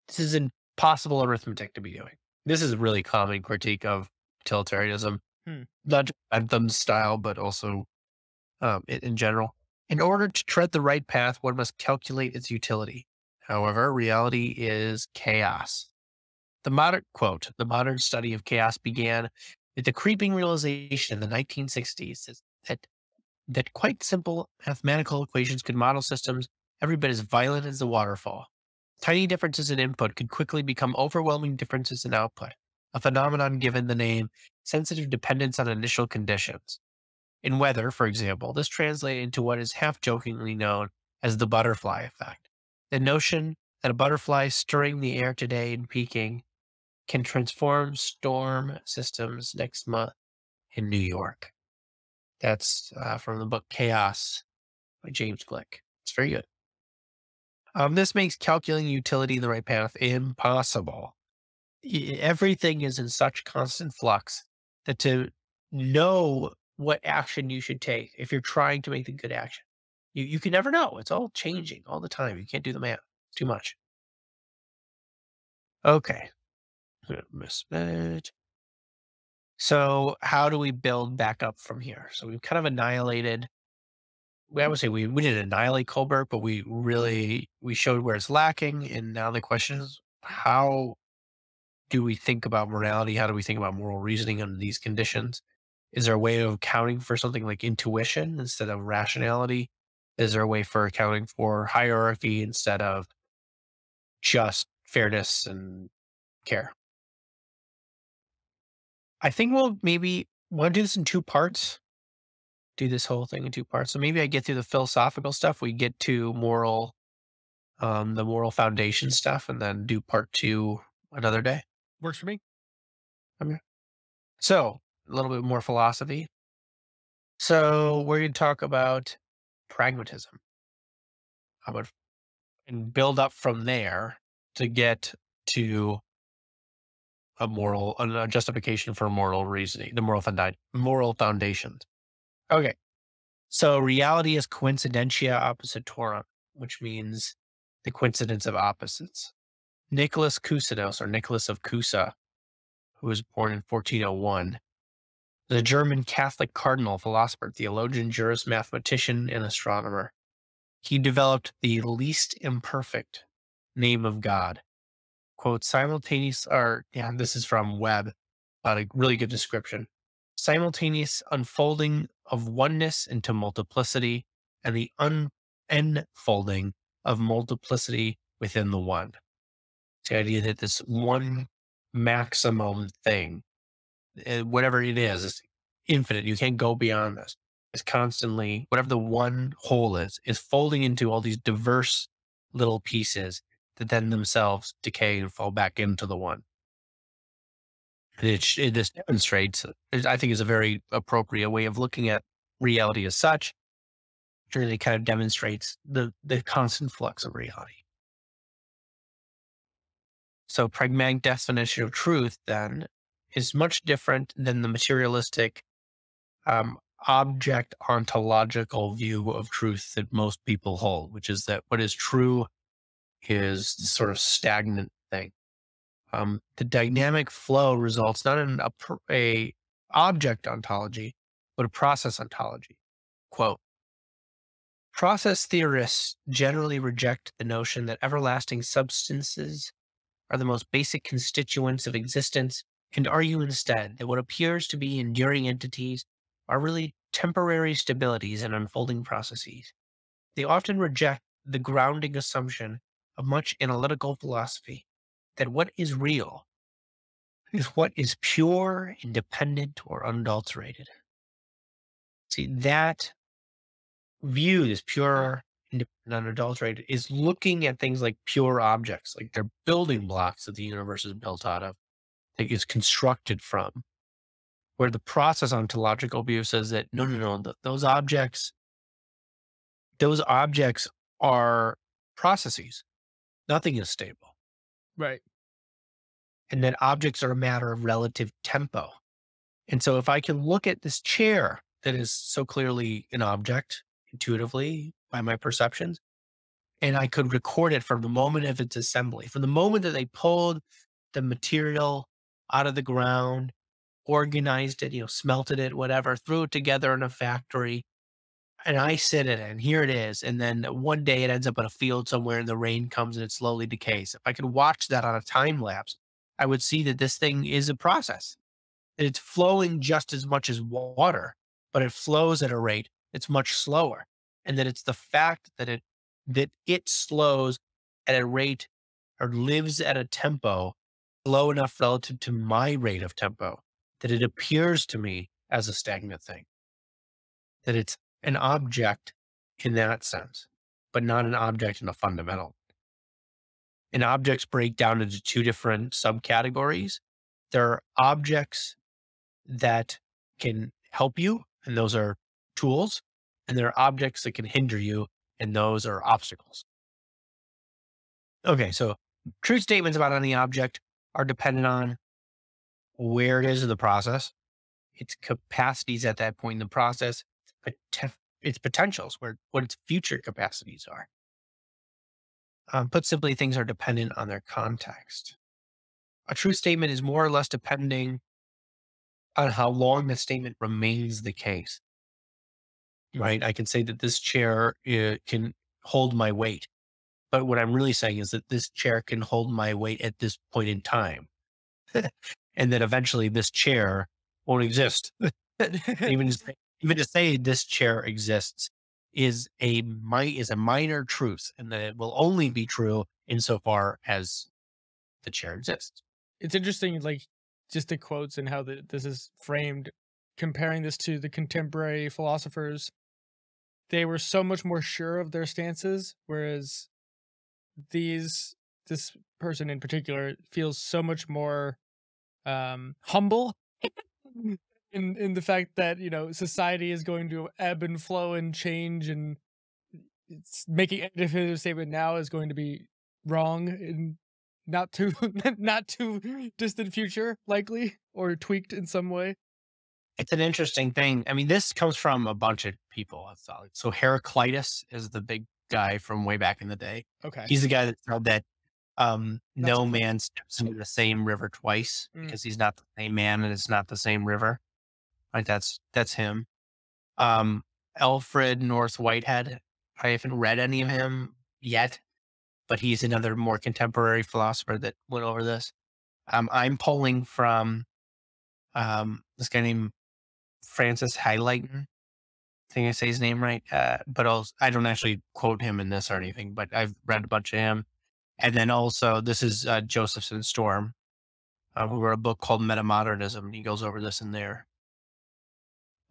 This is impossible arithmetic to be doing. This is a really common critique of utilitarianism, hmm. not just Bentham's style, but also um, it, in general. In order to tread the right path, one must calculate its utility. However, reality is chaos. The modern, quote, the modern study of chaos began with the creeping realization in the nineteen sixties that, that quite simple mathematical equations could model systems every bit as violent as the waterfall. Tiny differences in input could quickly become overwhelming differences in output, a phenomenon given the name sensitive dependence on initial conditions. In weather, for example, this translated into what is half-jokingly known as the butterfly effect, the notion that a butterfly stirring the air today in Peking can transform storm systems next month in New York. That's uh, from the book Chaos by James Gleick. It's very good. Um, this makes calculating utility in the right path impossible. Everything is in such constant flux that to know what action you should take, if you're trying to make the good action, you, you can never know. It's all changing all the time. You can't do the math. It's too much. Okay. So how do we build back up from here? So we've kind of annihilated, I would say we, we didn't annihilate Kohlberg, but we really, we showed where it's lacking. And now the question is, how do we think about morality? How do we think about moral reasoning under these conditions? Is there a way of accounting for something like intuition instead of rationality? Is there a way for accounting for hierarchy instead of just fairness and care? I think we'll maybe want to do this in two parts, do this whole thing in two parts. So maybe I get through the philosophical stuff. We get to moral, um, the moral foundation stuff, and then do part two another day. Works for me. Okay. So a little bit more philosophy. So we're going to talk about pragmatism. I would and build up from there to get to a moral, a justification for moral reasoning, the moral foundation, moral foundations. Okay. So reality is coincidentia oppositorum, which means the coincidence of opposites. Nicholas Cusanus, or Nicholas of Cusa, who was born in fourteen oh one, the German Catholic cardinal, philosopher, theologian, jurist, mathematician, and astronomer. He developed the least imperfect name of God. Quote, simultaneous, or yeah, this is from Webb, but a really good description. Simultaneous unfolding of oneness into multiplicity and the unfolding of multiplicity within the one. The idea that this one maximum thing, whatever it is, it's infinite. You can't go beyond this. It's constantly, whatever the one whole is, is folding into all these diverse little pieces that then themselves decay and fall back into the one. It, it, this demonstrates, I think, is a very appropriate way of looking at reality as such. It really kind of demonstrates the, the constant flux of reality. So pragmatic definition of truth, then, is much different than the materialistic um, object ontological view of truth that most people hold, which is that what is true is this sort of stagnant thing. Um, the dynamic flow results not in a, a object ontology, but a process ontology. Quote, process theorists generally reject the notion that everlasting substances are the most basic constituents of existence, and argue instead that what appears to be enduring entities are really temporary stabilities and unfolding processes. They often reject the grounding assumption of much analytical philosophy that what is real is what is pure, independent, or unadulterated. See, that view, this pure, independent, unadulterated, is looking at things like pure objects, like they're building blocks that the universe is built out of, that is constructed from, where the process ontological view says that no, no, no, th those objects, those objects are processes. Nothing is stable. Right. And that objects are a matter of relative tempo. And so if I can look at this chair that is so clearly an object intuitively by my perceptions, and I could record it from the moment of its assembly, from the moment that they pulled the material out of the ground, organized it, you know, smelted it, whatever, threw it together in a factory, and I sit in it, and here it is. And then one day it ends up in a field somewhere, and the rain comes and it slowly decays. If I could watch that on a time lapse, I would see that this thing is a process. It's flowing just as much as water, but it flows at a rate that's much slower. And that it's the fact that it, that it slows at a rate or lives at a tempo low enough relative to my rate of tempo that it appears to me as a stagnant thing, that it's an object in that sense, but not an object in a fundamental. And objects break down into two different subcategories. There are objects that can help you, and those are tools, and there are objects that can hinder you, and those are obstacles. Okay, so true statements about any object are dependent on where it is in the process, its capacities at that point in the process, its potentials, where what its future capacities are. Um, put simply, things are dependent on their context. A true statement is more or less depending on how long the statement remains the case, right? I can say that this chair uh, can hold my weight, but what I'm really saying is that this chair can hold my weight at this point in time. And that eventually this chair won't exist. even, just, even to say this chair exists is a, is a minor truth, and that it will only be true insofar as the chair exists. It's interesting, like just the quotes and how the, this is framed, comparing this to the contemporary philosophers. They were so much more sure of their stances, whereas these, this person in particular feels so much more um, humble in, in the fact that, you know, society is going to ebb and flow and change, and it's making a definitive statement now is going to be wrong in not too, not too distant future, likely, or tweaked in some way. It's an interesting thing. I mean, this comes from a bunch of people. So Heraclitus is the big guy from way back in the day. Okay. He's the guy that said that um, no okay. man steps into the same river twice, mm. because he's not the same man and it's not the same river. Like that's, that's him. Um, Alfred North Whitehead. I haven't read any of him yet, but he's another more contemporary philosopher that went over this. Um, I'm pulling from um, this guy named Francis Highlighton. I think I say his name right. Uh, but I'll, I don't actually quote him in this or anything, but I've read a bunch of him. And then also this is uh, Josephson Storm, uh, who wrote a book called Metamodernism. And he goes over this in there.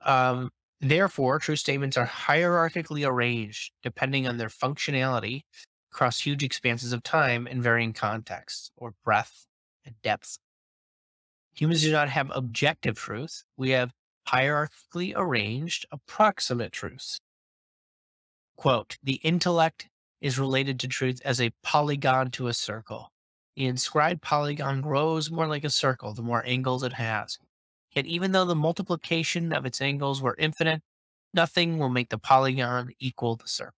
Um, therefore, true statements are hierarchically arranged depending on their functionality across huge expanses of time and varying contexts or breadth and depth. Humans do not have objective truth. We have hierarchically arranged approximate truths. Quote, the intellect is related to truth as a polygon to a circle. The inscribed polygon grows more like a circle the more angles it has. Yet even though the multiplication of its angles were infinite, nothing will make the polygon equal the circle.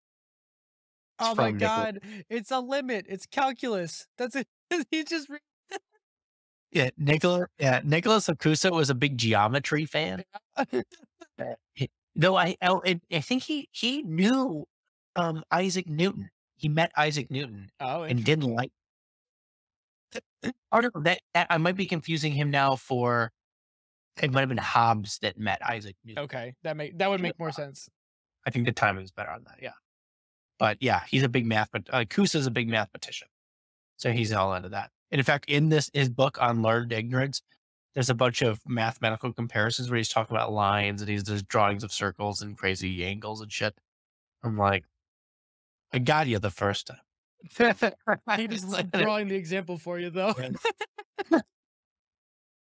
It's oh my God. Nicholas. It's a limit. It's calculus. That's it. He just read. Yeah, Nicholas, yeah, Nicholas Cusanus was a big geometry fan. Though I, I, I think he he knew um, Isaac Newton. He met Isaac Newton oh, and didn't like. Oh, no, that, that I might be confusing him now for. It might have been Hobbes that met Isaac Newton. Okay, that make that would make more sense. I think the timing is better on that. Yeah, but yeah, he's a big math, but uh, Cusanus is a big mathematician, so he's all into that. And in fact, in this, his book on learned ignorance, there's a bunch of mathematical comparisons where he's talking about lines and he's there's drawings of circles and crazy angles and shit. I'm like, I got you the first time. He was drawing the example for you though.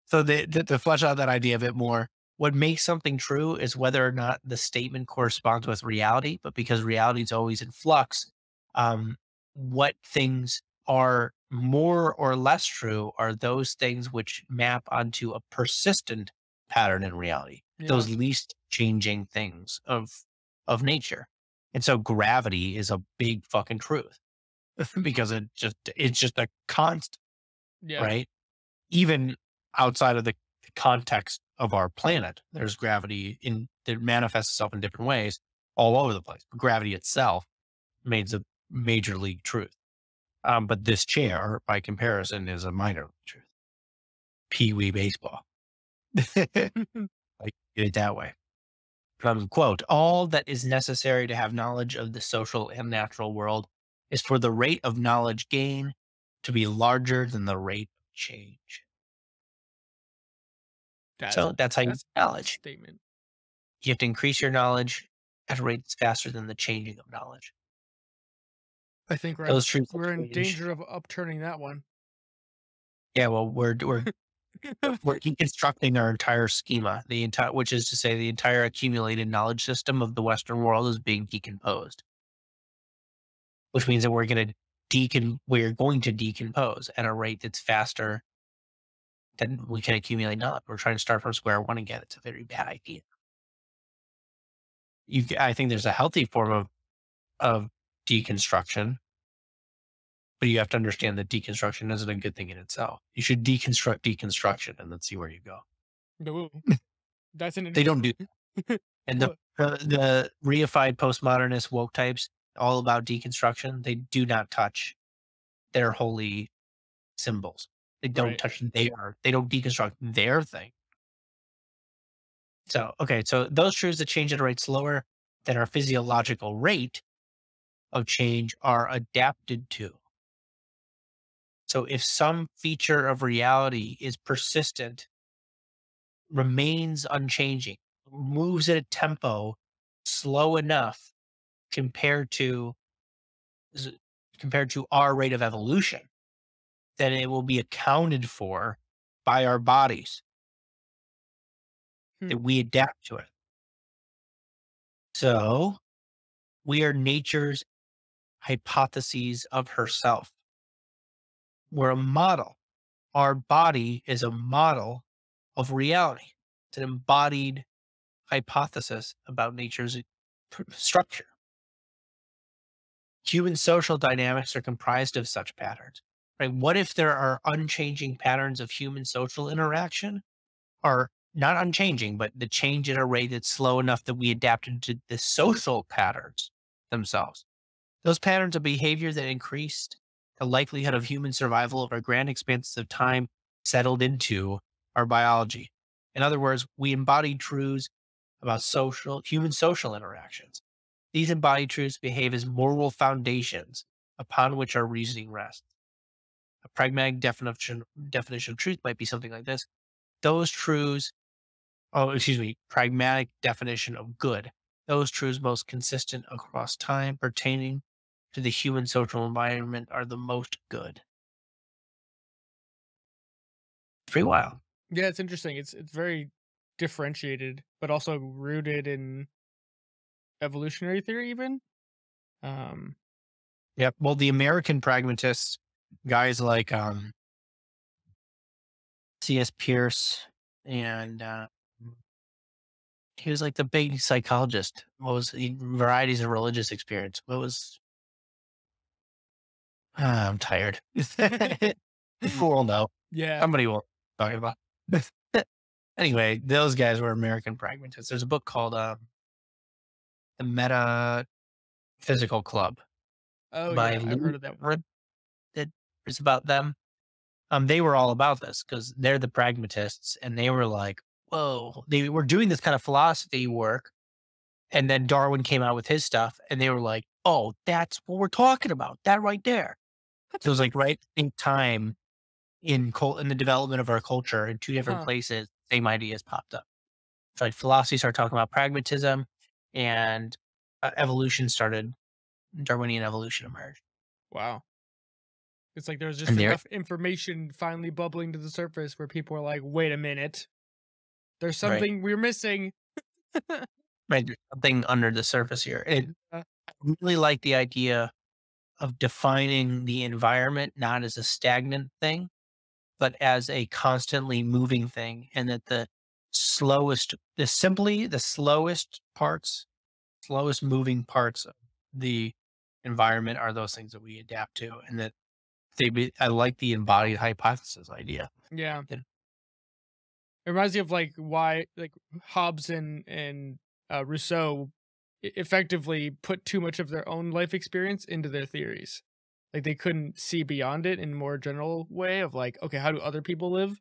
So the, the, to flesh out that idea a bit more, what makes something true is whether or not the statement corresponds with reality, but because reality is always in flux, um, what things are more or less true are those things which map onto a persistent pattern in reality, yeah. Those least changing things of, of nature. And so gravity is a big fucking truth because it just, it's just a constant, yeah. Right? Even outside of the context of our planet, there's gravity in that manifests itself in different ways all over the place. But gravity itself made the major league truth. Um, but this chair, by comparison, is a minor truth. Pee Wee baseball. I do it that way. Um, quote, all that is necessary to have knowledge of the social and natural world is for the rate of knowledge gain to be larger than the rate of change. That's, so that's how that's you knowledge. Statement. You have to increase your knowledge at a rate that's faster than the changing of knowledge. I think right. Those truths we're in danger of upturning that one. Yeah, well, we're we're we're deconstructing our entire schema, the entire, which is to say, the entire accumulated knowledge system of the Western world is being decomposed, which means that we're going to decon we're going to decompose at a rate that's faster than we can accumulate knowledge. We're trying to start from square one again. It's a very bad idea. You, I think there's a healthy form of of deconstruction, but you have to understand that deconstruction isn't a good thing in itself. You should deconstruct deconstruction and then see where you go. No, that's an they don't do that. And the, the, the reified postmodernist woke types, all about deconstruction, they do not touch their holy symbols. They don't right. touch their, they don't deconstruct their thing. So, okay, so those truths that change at a rate slower than our physiological rate of change are adapted to. So if some feature of reality is persistent, remains unchanging, moves at a tempo slow enough compared to, compared to our rate of evolution, then it will be accounted for by our bodies. Hmm. That we adapt to it. So we are nature's hypotheses of herself. We're a model. Our body is a model of reality. It's an embodied hypothesis about nature's structure. Human social dynamics are comprised of such patterns, right? What if there are unchanging patterns of human social interaction, or not unchanging, but the change at a rate that's slow enough that we adapted to the social patterns themselves? Those patterns of behavior that increased the likelihood of human survival over grand expanses of time settled into our biology. In other words, we embody truths about social, human social interactions. These embodied truths behave as moral foundations upon which our reasoning rests. A pragmatic definition, definition of truth might be something like this. Those truths, oh, excuse me, pragmatic definition of good. Those truths most consistent across time pertaining to the human social environment are the most good. Pretty wild. Yeah, it's interesting. It's it's very differentiated, but also rooted in evolutionary theory, even. Um, yeah. Well, the American pragmatists, guys like um, C S Peirce, and uh, he was like the big psychologist. What was the varieties of religious experience? What was Uh, I'm tired. People will know. Yeah. Somebody will talk about. Anyway, those guys were American pragmatists. There's a book called um, The Metaphysical Club. Oh, yeah. I've heard of that one. It's about them. Um, they were all about this because they're the pragmatists, and they were like, whoa, they were doing this kind of philosophy work. And then Darwin came out with his stuff, and they were like, oh, that's what we're talking about. That right there. So it was like right in time in cult in the development of our culture in two different huh. places, same ideas popped up. So like philosophy started talking about pragmatism, and uh, evolution started, Darwinian evolution emerged. Wow. It's like there was just and enough information finally bubbling to the surface where people were like, wait a minute, there's something right. we're missing. Right, there's something under the surface here. And I really like the idea of defining the environment not as a stagnant thing, but as a constantly moving thing, and that the slowest, the simply the slowest parts, slowest moving parts of the environment are those things that we adapt to, and that they be, I like the embodied hypothesis idea. Yeah, it reminds me of like why like Hobbes and and. Uh, Rousseau effectively put too much of their own life experience into their theories. Like they couldn't see beyond it in a more general way of like, okay, how do other people live?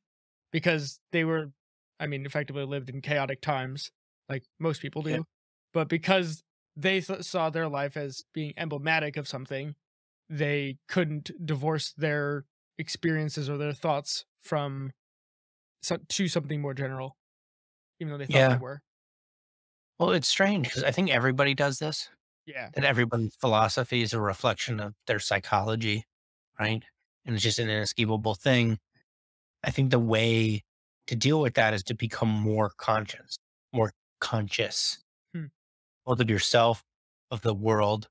because they were, I mean, effectively lived in chaotic times, like most people do. Yeah. But because they th saw their life as being emblematic of something, they couldn't divorce their experiences or their thoughts from so to something more general, even though they thought yeah. they were. Well, it's strange because I think everybody does this. Yeah. That everybody's philosophy is a reflection of their psychology, right? And it's just an inescapable thing. I think the way to deal with that is to become more conscious, more conscious, hmm. both of yourself, of the world,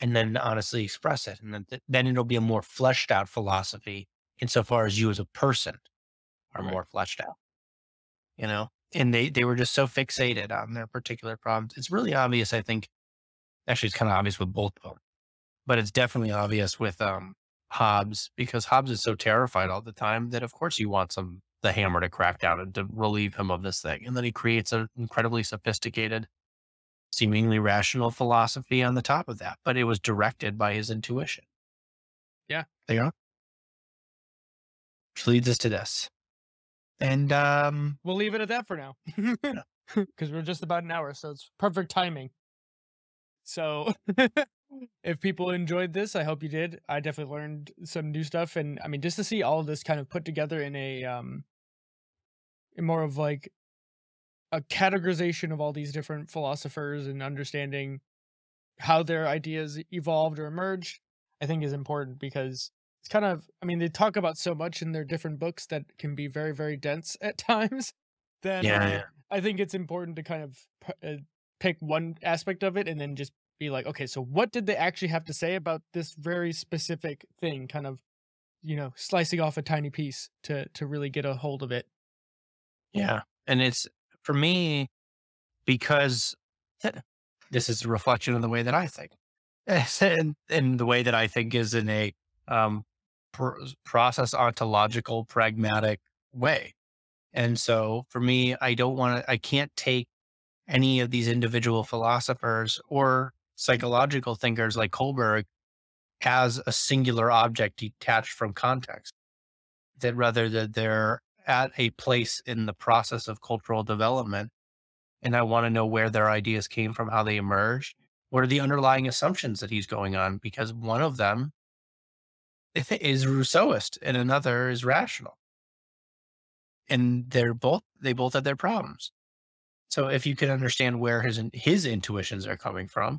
and then honestly express it. And then, th then it'll be a more fleshed out philosophy insofar as you as a person are right. more fleshed out, you know? And they, they were just so fixated on their particular problems. It's really obvious, I think. Actually, it's kind of obvious with both of them, but it's definitely obvious with um, Hobbes, because Hobbes is so terrified all the time that, of course, you want some the hammer to crack down and to relieve him of this thing. And then he creates an incredibly sophisticated, seemingly rational philosophy on the top of that, but it was directed by his intuition. Yeah. There you are. Which leads us to this. And um, we'll leave it at that for now, because we're just about an hour, so it's perfect timing. So if people enjoyed this, I hope you did. I definitely learned some new stuff. And I mean, just to see all of this kind of put together in a, um, in more of like a categorization of all these different philosophers and understanding how their ideas evolved or emerged, I think is important, because it's kind of, I mean, they talk about so much in their different books that can be very, very dense at times. Then yeah, I, yeah. I think it's important to kind of uh, pick one aspect of it and then just be like, okay, so what did they actually have to say about this very specific thing? Kind of, you know, slicing off a tiny piece to, to really get a hold of it. Yeah. And it's for me, because this is a reflection of the way that I think, and, and the way that I think is in a um, pr process ontological, pragmatic way. And so for me, I don't want to, I can't take any of these individual philosophers or psychological thinkers like Kohlberg as a singular object detached from context, that rather that they're at a place in the process of cultural development. And I want to know where their ideas came from, how they emerged, what are the underlying assumptions that he's going on? Because one of them is Rousseauist and another is rational. And they're both, they both have their problems. So if you can understand where his, his intuitions are coming from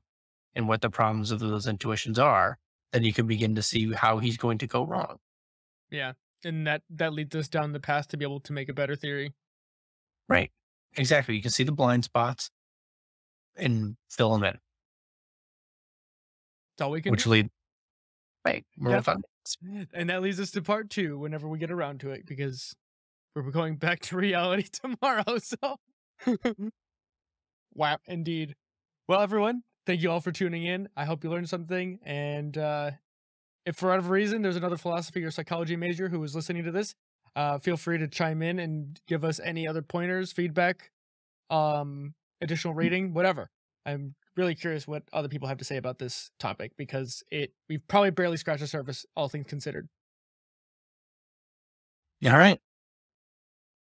and what the problems of those intuitions are, then you can begin to see how he's going to go wrong. Yeah. And that, that leads us down the path to be able to make a better theory. Right. Exactly. You can see the blind spots and fill them in. That's all we can Which do. lead. Right. We're yeah. fun. And that leads us to part two whenever we get around to it, because we're going back to reality tomorrow. So. Wow, indeed. Well, everyone, thank you all for tuning in. I hope you learned something, and uh if for whatever reason there's another philosophy or psychology major who is listening to this, uh feel free to chime in and give us any other pointers, feedback, um additional reading, whatever. I'm really curious what other people have to say about this topic, because it we've probably barely scratched the surface, all things considered. All right,